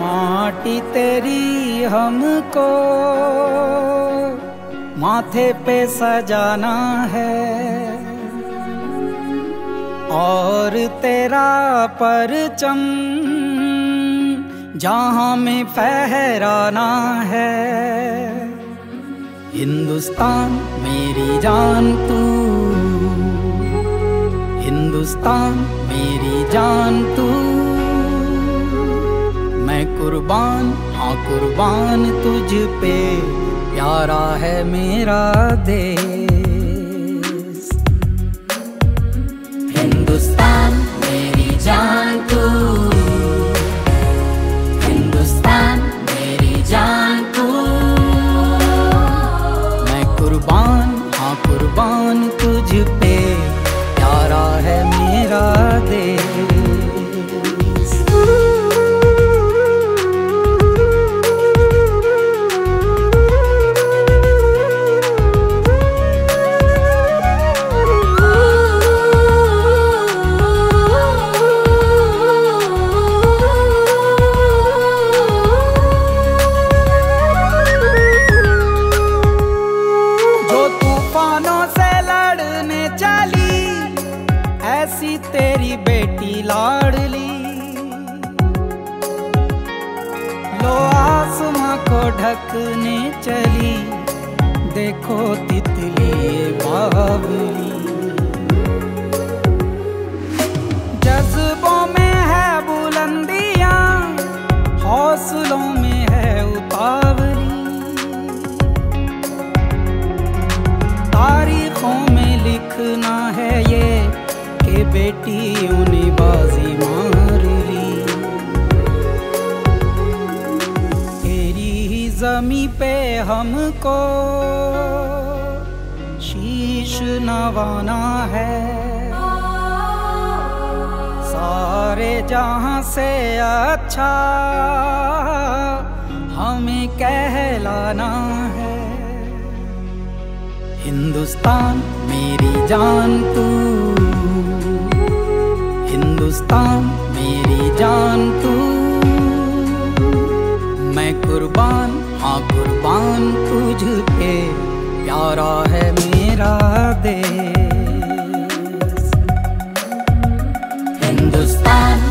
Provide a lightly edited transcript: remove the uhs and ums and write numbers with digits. माटी तेरी हमको माथे पे सजाना है और तेरा परचम जहाँ में फहराना है। हिंदुस्तान मेरी जान तू, हिंदुस्तान मेरी जान तू, मैं कुर्बान हाँ कुर्बान तुझ पे, प्यारा है मेरा देश। हिंदुस्तान मेरी जान तू, कुर्बान तुझ पे, प्यारा है मेरा देश। ऐसी तेरी बेटी लाडली लो आसमां को ढकने चली, देखो तितली बावली। जज्बों में है बुलंदियां, हौसलों में है उतावली। तारीखों में लिखना है ये बेटियों ने बाजी मार ली। तेरी ही जमी पे हमको शीश नवाना है। सारे जहां से अच्छा हमें कहलाना है। हिंदुस्तान मेरी जान तू, हिंदुस्तान मेरी जान तू, मैं कुर्बान हाँ कुर्बान तुझ पे, प्यारा है मेरा देश। हिंदुस्तान।